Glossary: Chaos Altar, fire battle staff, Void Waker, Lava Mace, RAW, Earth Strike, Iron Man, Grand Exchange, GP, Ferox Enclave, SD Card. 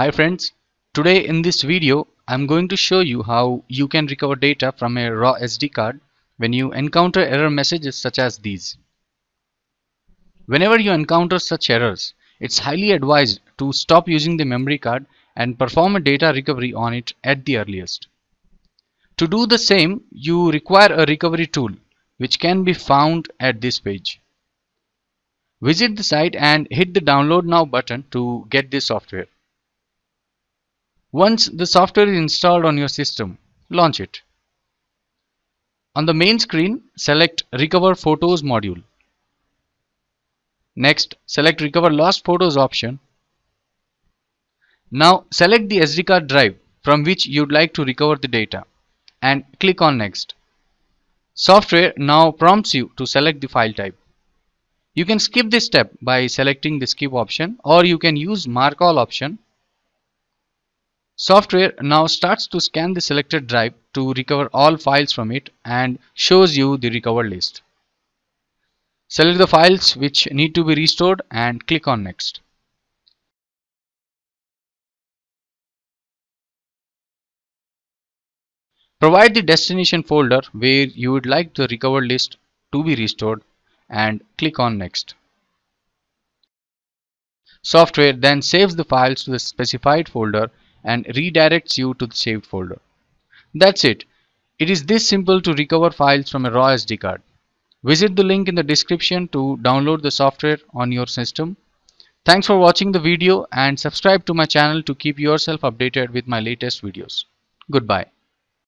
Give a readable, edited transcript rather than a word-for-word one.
Hi friends, today in this video I'm going to show you how you can recover data from a RAW SD card when you encounter error messages such as these. Whenever you encounter such errors, it's highly advised to stop using the memory card and perform a data recovery on it at the earliest. To do the same, you require a recovery tool which can be found at this page. Visit the site and hit the Download Now button to get this software. Once the software is installed on your system, launch it. On the main screen, select Recover Photos module. Next, select Recover Lost Photos option. Now select the SD card drive from which you'd like to recover the data and click on Next. Software now prompts you to select the file type. You can skip this step by selecting the Skip option, or you can use Mark All option. Software now starts to scan the selected drive to recover all files from it and shows you the recovered list. Select the files which need to be restored and click on Next. Provide the destination folder where you would like the recovered list to be restored and click on Next. Software then saves the files to the specified folder and redirects you to the saved folder. That's it. It is this simple to recover files from a RAW SD card. Visit the link in the description to download the software on your system. Thanks for watching the video and subscribe to my channel to keep yourself updated with my latest videos. Goodbye.